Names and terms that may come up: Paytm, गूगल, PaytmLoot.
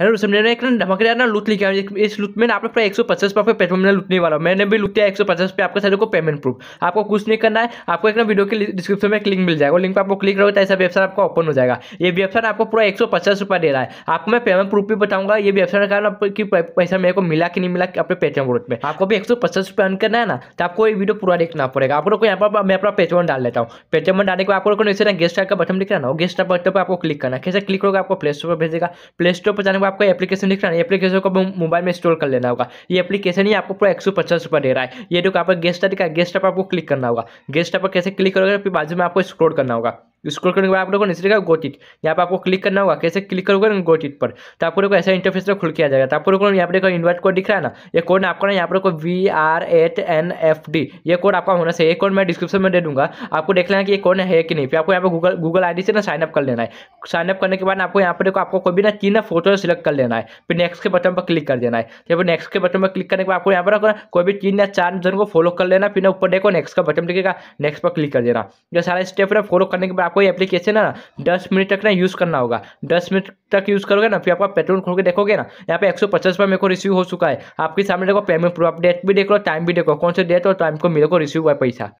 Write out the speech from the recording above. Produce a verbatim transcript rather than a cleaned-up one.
Hello समझे ना, एक ना धमाकेदार ना लूट लेके आया। इस लूट में ना आप लोग एक सौ पचास पे आपको पेटीएम में लूटने वाला हूँ। मैंने भी लूट किया एक सौ पचास पे आपके सारे को पेमेंट प्रूफ। आपको कुछ नहीं करना है, आपको एक ना वीडियो के डिस्क्रिप्शन में एक लिंक मिल जाएगा। लिंक पर आपको क्लिक करोगे तो ऐसा वेबसाइट आपका ओपन हो जाएगा। ये वेबसाइट आपको पूरा एक सौ पचास रुपये दे रहा है। आपको मैं पेमेंट प्रूफ भी बताऊँगा ये वेबसाइट का आपकी पैसा मेरे को मिला कि नहीं मिला अपने पेटीएम वॉलेट में। आपको भी एक सौ पचास रुपये अर्न करना है ना, तो आपको ये वीडियो पूरा देखना पड़ेगा। आप लोग को यहाँ पर मैं अपना पेटीएम डाल लेता हूँ। पेटीएम डालने के आप लोग को ना गेस्ट का बटन दिख रहा ना, गेस्ट बटन पर आपको क्लिक करना है। कैसे क्लिक करोगे आपको प्ले स्टोर पर भेजेगा। प्ले स्टोर पर जाने आपको एप्लीकेशन दिख रहा है, एप्लीकेशन को मोबाइल में इंस्टॉल कर लेना होगा। ये एप्लीकेशन ही आपको पूरा एक सौ पचास रुपये दे रहा है। ये जो आप गेस्ट दिखा गेस्ट ऐप आपको क्लिक करना होगा। गेस्ट ऐप पर कैसे क्लिक करोगे फिर बाजू में आपको स्क्रॉल करना होगा। स्क्रॉल करने के बाद आप लोगों को नीचे का गोटिट, यहाँ पर आपको क्लिक करना होगा। कैसे क्लिक करोगे ना गोटिट पर तो आप लोगों को ऐसा इंटरफेस तो खुल के आ जाएगा। तो आप लोगों को यहाँ पर इनवर्ट कोड दिख रहा है ना, ये कोड आपको ना यहाँ पर V R eight N F D ये कोड आपका होना चाहिए। कोड मैं डिस्क्रिप्शन में दे दूँगा, आपको देख लेना कि ये कोड है कि नहीं। फिर आपको यहाँ पर गूगल गूगल आई डी से ना साइनअप कर लेना है। साइनअप करने के बाद आपको यहाँ पर आपको कोई भी ना तीन फोटो सिलेक्ट कर लेना है, फिर नेक्स्ट के बटन पर क्लिक कर देना है। फिर नेक्स्ट के बटन पर क्लिक करने के बाद आपको यहाँ पर कोई भी तीन या चार जन को फॉलो कर लेना। फिर ऊपर देखो नेक्स्ट का बटन दिखेगा, नेक्स्ट पर क्लिक कर देना। ये सारा स्टेप ना फॉलो करने के बाद आपको एप्लीकेशन है ना दस मिनट तक ना यूज़ करना होगा। दस मिनट तक यूज़ करोगे ना फिर आपका पेट्रोल खोल के देखोगे ना यहाँ पे एक सौ पचास रुपये मेरे को रिसीव हो चुका है। आपके सामने देखो पेमेंट प्रूफ, आप डेट भी देख लो, टाइम भी देखो, कौन से डेट और टाइम को मेरे को रिसीव हुआ है पैसा।